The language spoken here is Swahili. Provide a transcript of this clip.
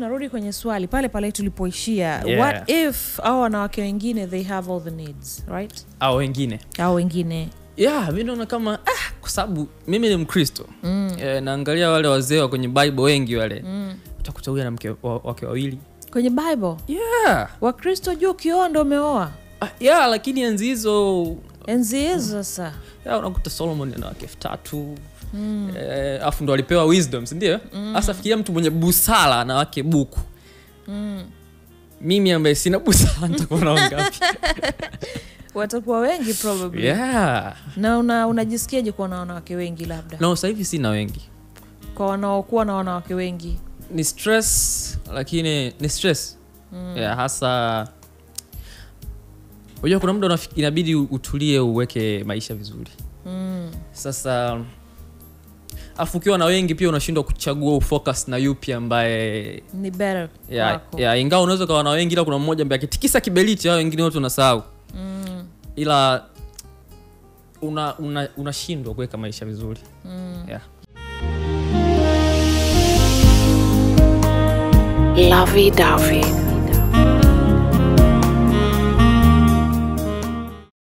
Narudi kwenye swali pale pale tulipoishia. Yeah. What if wanawake wengine they have all the needs, right? Au wengine. Yeah, mimi naona kama kwa sababu mimi ni Mkristo. Naangalia wale wazee wa kwenye Bible wengi wale. Utakuta huyu na mke wake wawili. Kwenye Bible? Yeah. Wakristo juu kioa ndio umeoa. Yeah, lakini enzi hizo sasa. Yeah, unakuta Solomon ana wake 3. Afu ndo alipewa wisdom, si ndio? Sasa fikiria mtu mwenye busara na wake buku. Mimi ambaye sina busara nitakuwa na wangapi? Watakuwa wengi probably. Yeah. Na unajisikiaje kuwa na wanawake wengi labda? No, sasa hivi sina wengi. Kwa wanaokuwa na wanawake wengi ni stress, lakini ni stress. Yeah, hasa unajua kuna muda inabidi utulie uweke maisha vizuri. Sasa afukiwa na wengi pia unashindwa kuchagua ufocus na yupi ambaye ni better. Yeah, ingawa unaweza kuwa na wengi ila kuna mmoja ambaye akitikisa kibeliti hao wengine wote unasahau. Ila unashindwa kuweka maisha vizuri. Yeah. Lovey Dovey.